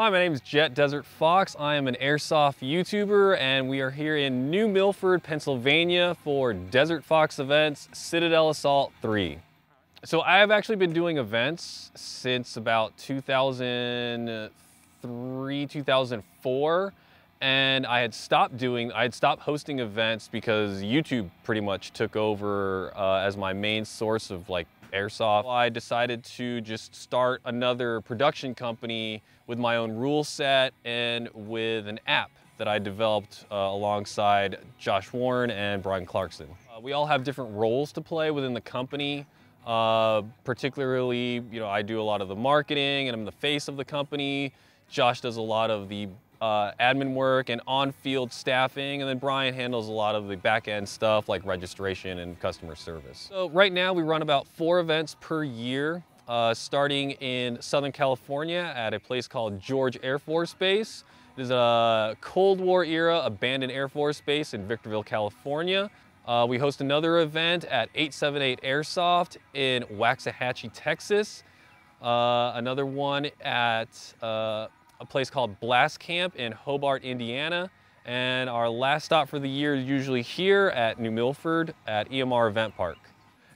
Hi, my name is Jet Desert Fox. I am an airsoft YouTuber, and we are here in New Milford, Pennsylvania for Desert Fox Events Citadel Assault 3. So I have actually been doing events since about 2003, 2004, and I had stopped hosting events because YouTube pretty much took over as my main source of like airsoft. I decided to just start another production company with my own rule set and with an app that I developed alongside Josh Warren and Brian Clarkson. We all have different roles to play within the company. Particularly, you know, I do a lot of the marketing and I'm the face of the company. Josh does a lot of the admin work and on-field staffing, and then Brian handles a lot of the back-end stuff like registration and customer service. So right now we run about 4 events per year, starting in Southern California at a place called George Air Force Base. It is a Cold War era abandoned Air Force Base in Victorville, California. We host another event at 878 Airsoft in Waxahachie, Texas. Another one at a place called Blast Camp in Hobart, Indiana. And our last stop for the year is usually here at New Milford at EMR Event Park.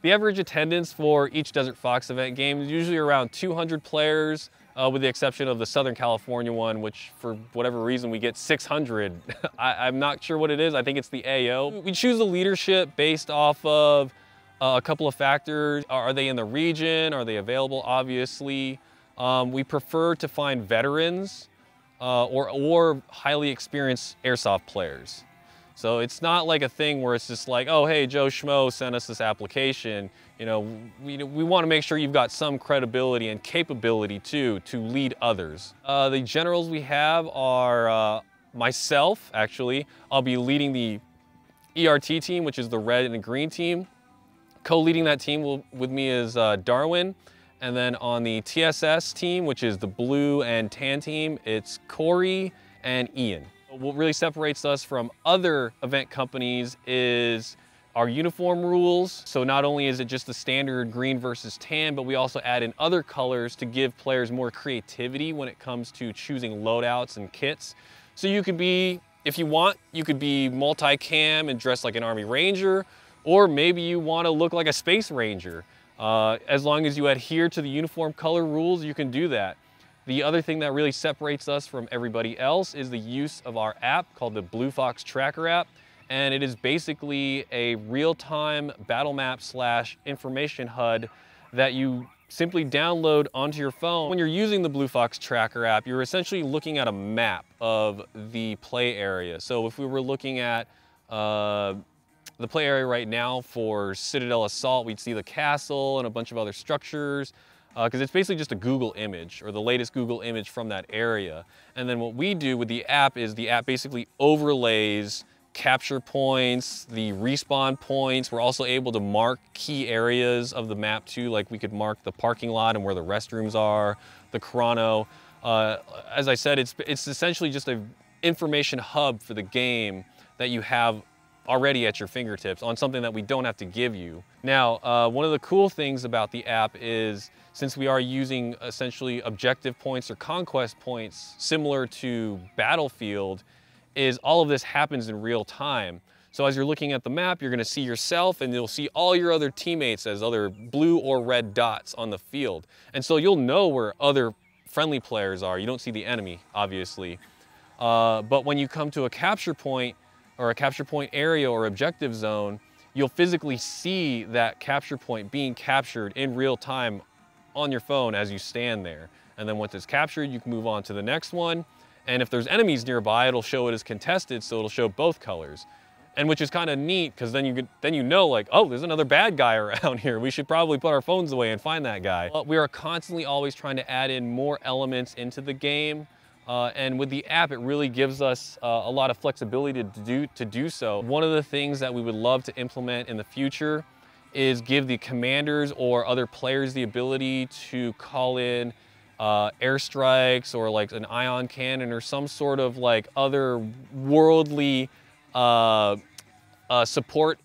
The average attendance for each Desert Fox event game is usually around 200 players, with the exception of the Southern California one, which for whatever reason we get 600. I'm not sure what it is. I think it's the AO. We choose the leadership based off of a couple of factors. Are they in the region? Are they available? Obviously. We prefer to find veterans or highly experienced airsoft players. So it's not like a thing where it's just like, oh, hey, Joe Schmo sent us this application. You know, we want to make sure you've got some credibility and capability too to lead others. The generals we have are myself, actually. I'll be leading the ERT team, which is the red and the green team. Co-leading that team with me is Darwin. And then on the TSS team, which is the blue and tan team, it's Corey and Ian. What really separates us from other event companies is our uniform rules. So not only is it just the standard green versus tan, but we also add in other colors to give players more creativity when it comes to choosing loadouts and kits. So you could be, if you want, you could be multi-cam and dress like an Army Ranger, or maybe you want to look like a Space Ranger. As long as you adhere to the uniform color rules, you can do that. The other thing that really separates us from everybody else is the use of our app called the Blue Fox Tracker app. And it is basically a real-time battle map / information HUD that you simply download onto your phone. When you're using the Blue Fox Tracker app, you're essentially looking at a map of the play area. So if we were looking at the play area right now for Citadel Assault, we'd see the castle and a bunch of other structures, because it's basically just a Google image or the latest Google image from that area. And then what we do with the app is the app basically overlays capture points, the respawn points. We're also able to mark key areas of the map too, like we could mark the parking lot and where the restrooms are, the chrono. As I said, it's essentially just an information hub for the game that you have already at your fingertips on something that we don't have to give you. Now, one of the cool things about the app is, since we are using essentially objective points or conquest points similar to Battlefield, is all of this happens in real time. So as you're looking at the map, you're gonna see yourself and you'll see all your other teammates as other blue or red dots on the field. And so you'll know where other friendly players are. You don't see the enemy, obviously. But when you come to a capture point, or a capture point area or objective zone, you'll physically see that capture point being captured in real time on your phone as you stand there. And then once it's captured, you can move on to the next one. And if there's enemies nearby, it'll show it as contested, so it'll show both colors. And which is kind of neat, because then you know, like, oh, there's another bad guy around here. We should probably put our phones away and find that guy. But we are constantly always trying to add in more elements into the game. And with the app, it really gives us a lot of flexibility to do so. One of the things that we would love to implement in the future is give the commanders or other players the ability to call in airstrikes or like an ion cannon or some sort of like other worldly support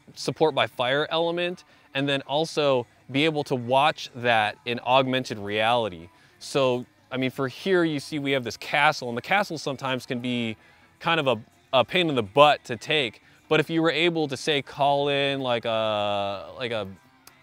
by fire element, and then also be able to watch that in augmented reality. So I mean, for here, you see we have this castle, and the castle sometimes can be kind of a pain in the butt to take. But if you were able to, say, call in like a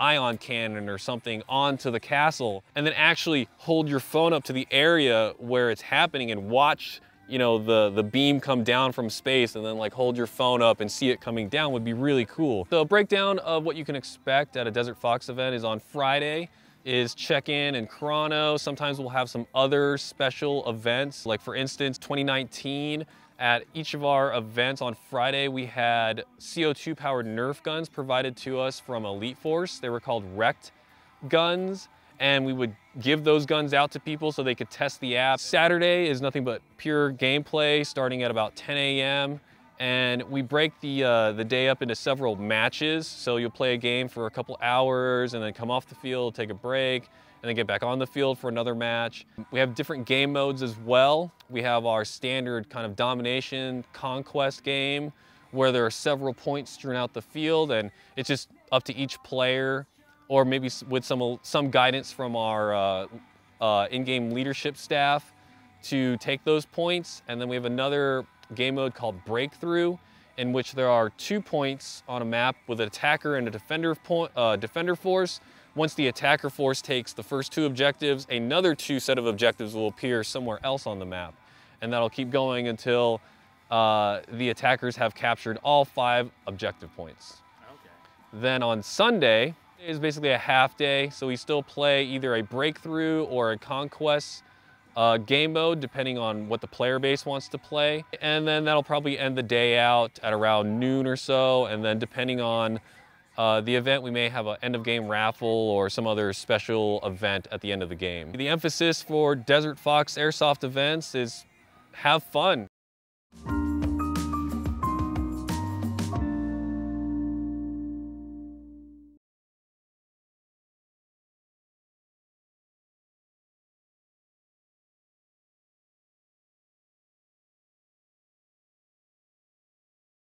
ion cannon or something onto the castle, and then actually hold your phone up to the area where it's happening and watch, you know, the beam come down from space, and then like hold your phone up and see it coming down, would be really cool. The breakdown of what you can expect at a Desert Fox event is on Friday is check-in and chrono. Sometimes we'll have some other special events. Like for instance, 2019, at each of our events on Friday, we had CO2 powered Nerf guns provided to us from Elite Force. They were called wrecked guns, and we would give those guns out to people so they could test the app. Saturday is nothing but pure gameplay starting at about 10 a.m. And we break the day up into several matches. So you'll play a game for a couple hours and then come off the field, take a break, and then get back on the field for another match. We have different game modes as well. We have our standard kind of domination conquest game where there are several points strewn out the field, and it's just up to each player, or maybe with some guidance from our in-game leadership staff, to take those points. And then we have another game mode called Breakthrough, in which there are 2 points on a map with an attacker and a defender force. Once the attacker force takes the first 2 objectives, another 2 set of objectives will appear somewhere else on the map. And that'll keep going until the attackers have captured all 5 objective points. Okay. Then on Sunday is basically a half day, so we still play either a breakthrough or a conquest game mode, depending on what the player base wants to play. And then that'll probably end the day out at around noon or so. And then depending on the event, we may have an end of game raffle or some other special event at the end of the game. The emphasis for Desert Fox Airsoft events is have fun.